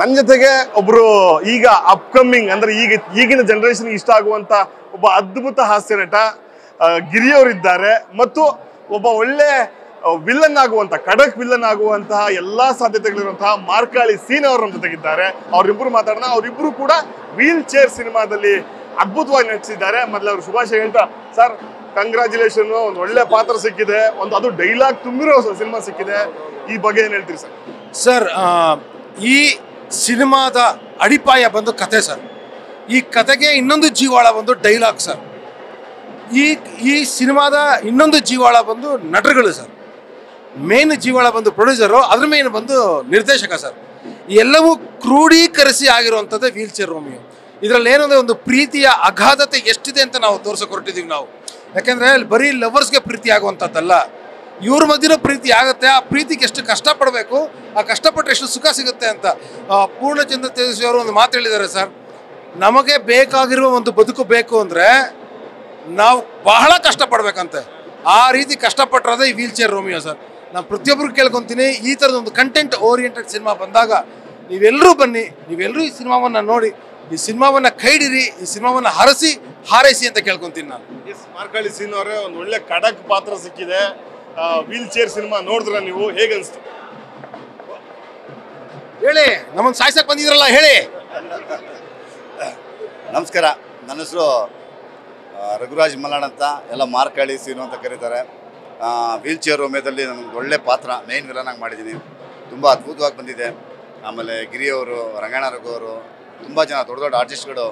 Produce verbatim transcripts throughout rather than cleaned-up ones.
ನನ್ನ ಜೊತೆಗೆ ಒಬ್ರು ಈಗ ಅಪ್ಕಮಿಂಗ್ ಅಂದ್ರೆ ಈಗ ಈಗಿನ ಜನರೇಷನ್ ಇಷ್ಟ ಆಗುವಂತ ಒಬ್ಬ ಅದ್ಭುತ ಹಾಸ್ಯ ನಟ ಗಿರಿಯವರಿದ್ದಾರೆ ಮತ್ತು ಒಬ್ಬ ಒಳ್ಳೆ ವಿಲ್ಲನ್ ಆಗುವಂತ ಖಡಕ್ ವಿಲ್ಲನ್ ಆಗುವಂತಹ ಎಲ್ಲಾ ಸಾಧ್ಯತೆಗಳಿರುವಂತಹ ಮಾರ್ಕಾಳಿ ಸೀನ್ ಅವರು ನಮ್ಮ ಜೊತೆಗಿದ್ದಾರೆ. ಅವರಿಬ್ಬರು ಮಾತಾಡೋಣ. ಅವರಿಬ್ಬರು ಕೂಡ ವೀಲ್ ಚೇರ್ ಸಿನಿಮಾದಲ್ಲಿ ಅದ್ಭುತವಾಗಿ ನಟಿಸಿದ್ದಾರೆ. ಮೊದಲು ಅವರು ಶುಭಾಶಯ ಹೇಳ್ತಾ, ಸರ್ ಕಂಗ್ರಾಚುಲೇಷನ್, ಒಂದು ಒಳ್ಳೆ ಪಾತ್ರ ಸಿಕ್ಕಿದೆ, ಒಂದು ಅದು ಡೈಲಾಗ್ ತುಂಬಿರೋ ಸಿನಿಮಾ ಸಿಕ್ಕಿದೆ, ಈ ಬಗ್ಗೆ ಏನು ಹೇಳ್ತೀರಿ ಸರ್? ಸರ್, ಈ ಸಿನಿಮಾದ ಅಡಿಪಾಯ ಬಂದು ಕತೆ ಸರ್. ಈ ಕತೆಗೆ ಇನ್ನೊಂದು ಜೀವಾಳ ಬಂದು ಡೈಲಾಗ್ ಸರ್. ಈ ಈ ಸಿನಿಮಾದ ಇನ್ನೊಂದು ಜೀವಾಳ ಬಂದು ನಟರುಗಳು ಸರ್. ಮೇನ್ ಜೀವಾಳ ಬಂದು ಪ್ರೊಡ್ಯೂಸರು, ಅದ್ರ ಮೇನ್ ಬಂದು ನಿರ್ದೇಶಕ ಸರ್. ಎಲ್ಲವೂ ಕ್ರೋಢೀಕರಿಸಿ ಆಗಿರುವಂಥದ್ದು ವೀಲ್ ಚೇರ್ ರೋಮಿಯೋ. ಇದರಲ್ಲಿ ಏನಂದರೆ ಒಂದು ಪ್ರೀತಿಯ ಅಗಾಧತೆ ಎಷ್ಟಿದೆ ಅಂತ ನಾವು ತೋರ್ಸಕ್ಕೆ ಹೊರಟಿದ್ದೀವಿ ನಾವು. ಯಾಕೆಂದರೆ ಅಲ್ಲಿ ಬರೀ ಲವರ್ಸ್ಗೆ ಪ್ರೀತಿ ಆಗುವಂಥದ್ದಲ್ಲ, ಇವ್ರ ಮಧ್ಯೆ ಪ್ರೀತಿ ಆಗುತ್ತೆ. ಆ ಪ್ರೀತಿಗೆ ಎಷ್ಟು ಕಷ್ಟಪಡಬೇಕು, ಆ ಕಷ್ಟಪಟ್ಟರೆ ಎಷ್ಟು ಸುಖ ಸಿಗುತ್ತೆ ಅಂತ ಪೂರ್ಣಚಂದ್ರ ತೇಜಸ್ವಿಯವರು ಒಂದು ಮಾತು ಹೇಳಿದ್ದಾರೆ ಸರ್. ನಮಗೆ ಬೇಕಾಗಿರುವ ಒಂದು ಬದುಕು ಬೇಕು ಅಂದರೆ ನಾವು ಬಹಳ ಕಷ್ಟಪಡಬೇಕಂತೆ. ಆ ರೀತಿ ಕಷ್ಟಪಟ್ಟಿರೋದೇ ಈ ವೀಲ್ ಚೇರ್ ರೋಮಿಯೋ ಸರ್. ನಾನು ಪ್ರತಿಯೊಬ್ಬರು ಕೇಳ್ಕೊತೀನಿ, ಈ ಥರದ ಒಂದು ಕಂಟೆಂಟ್ ಓರಿಯೆಂಟೆಡ್ ಸಿನಿಮಾ ಬಂದಾಗ ನೀವೆಲ್ಲರೂ ಬನ್ನಿ, ನೀವೆಲ್ಲರೂ ಈ ಸಿನಿಮಾವನ್ನು ನೋಡಿ, ಈ ಸಿನಿಮಾವನ್ನು ಕೈಡಿರಿ, ಈ ಸಿನಿಮಾವನ್ನು ಹರಸಿ ಹಾರೈಸಿ ಅಂತ ಕೇಳ್ಕೊತೀನಿ ನಾನು. ಎಸ್, ಮಾರ್ಕಾಳಿ ಸೀನ್ ಅವರೇ, ಒಂದು ಒಳ್ಳೆ ಖಡಕ್ ಪಾತ್ರ ಸಿಕ್ಕಿದೆ. ವೀಲ್ ಚೇರ್ ಸಿನಿಮಾ ನೋಡಿದ್ರ ನೀವು, ಹೇಗನ್ಸ್ತು ಹೇಳಿ? ನಮ್ಮನ್ನು ಸಾಯಿಸಕ್ಕೆ ಬಂದಿದ್ರಲ್ಲ ಹೇಳಿ. ನಮಸ್ಕಾರ, ನನ್ನ ಹೆಸರು ರಘುರಾಜ್ ಮಲ್ನಾಡ್ ಅಂತ, ಎಲ್ಲ ಮಾರ್ಕಾಳಿ ಸೀನು ಅಂತ ಕರೀತಾರೆ. ವೀಲ್ ಚೇರ್ ರೋಮಿಯೋದಲ್ಲಿ ನನಗೆ ಒಳ್ಳೆ ಪಾತ್ರ, ಮೇನ್ ವಿಲನಾಗಿ ಮಾಡಿದ್ದೀನಿ. ತುಂಬ ಅದ್ಭುತವಾಗಿ ಬಂದಿದೆ. ಆಮೇಲೆ ಗಿರಿಯವರು, ರಂಗಣ್ಣ ರಘು ಅವರು, ತುಂಬ ಜನ ದೊಡ್ಡ ದೊಡ್ಡ ಆರ್ಟಿಸ್ಟ್ಗಳು,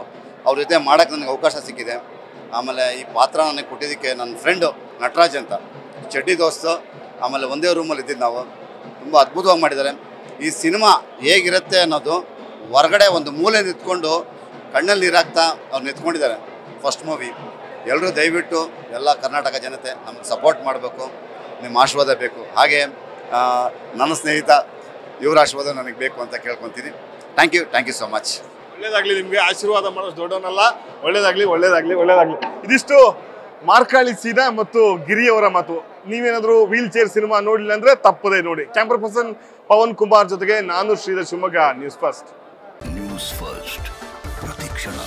ಅವ್ರ ಜೊತೆ ಮಾಡೋಕ್ಕೆ ನನಗೆ ಅವಕಾಶ ಸಿಕ್ಕಿದೆ. ಆಮೇಲೆ ಈ ಪಾತ್ರ ನನಗೆ ಕೊಟ್ಟಿದ್ದಕ್ಕೆ ನನ್ನ ಫ್ರೆಂಡು ನಟರಾಜ್ ಅಂತ, ಚಡ್ಡಿ ದೋಸ್ತು, ಆಮೇಲೆ ಒಂದೇ ರೂಮಲ್ಲಿ ಇದ್ದಿದ್ದು ನಾವು. ತುಂಬ ಅದ್ಭುತವಾಗಿ ಮಾಡಿದ್ದಾರೆ. ಈ ಸಿನಿಮಾ ಹೇಗಿರುತ್ತೆ ಅನ್ನೋದು ಹೊರಗಡೆ ಒಂದು ಮೂಲೆ ನಿಂತ್ಕೊಂಡು ಕಣ್ಣಲ್ಲಿ ನೀರಾಗ್ತಾ ಅವ್ರು ನಿಂತ್ಕೊಂಡಿದ್ದಾರೆ. First movie. ಎಲ್ಲರೂ ದಯವಿಟ್ಟು ಎಲ್ಲ ಕರ್ನಾಟಕ ಜನತೆ ನಮ್ಗೆ ಸಪೋರ್ಟ್ ಮಾಡಬೇಕು, ನಿಮ್ಮ ಆಶೀರ್ವಾದ ಬೇಕು. ಹಾಗೆ ನನ್ನ ಸ್ನೇಹಿತ ಇವರ ಆಶೀರ್ವಾದ ನನಗೆ ಬೇಕು ಅಂತ ಕೇಳ್ಕೊತೀನಿ. Thank you, thank you so much. ಒಳ್ಳೇದಾಗಲಿ ನಿಮಗೆ. ಆಶೀರ್ವಾದ ಮಾಡೋದು ದೊಡ್ಡವನಲ್ಲ. ಒಳ್ಳೇದಾಗಲಿ, ಒಳ್ಳೇದಾಗಲಿ, ಒಳ್ಳೇದಾಗಲಿ. ಇದಿಷ್ಟು ಮಾರ್ಕಾಳಿ ಸೀನಾ ಮತ್ತು ಗಿರಿಯವರ ಮಾತು. ನೀವೇನಾದರೂ ವೀಲ್ ಚೇರ್ ಸಿನಿಮಾ ನೋಡಿಲ್ಲ ಅಂದರೆ ತಪ್ಪದೇ ನೋಡಿ. ಕ್ಯಾಮ್ರಾ ಪರ್ಸನ್ ಪವನ್ ಕುಮಾರ್ ಜೊತೆಗೆ ನಾನು Shridhar, Shivamogga. News first. News first ಪ್ರತಿಕ್ಷಣ.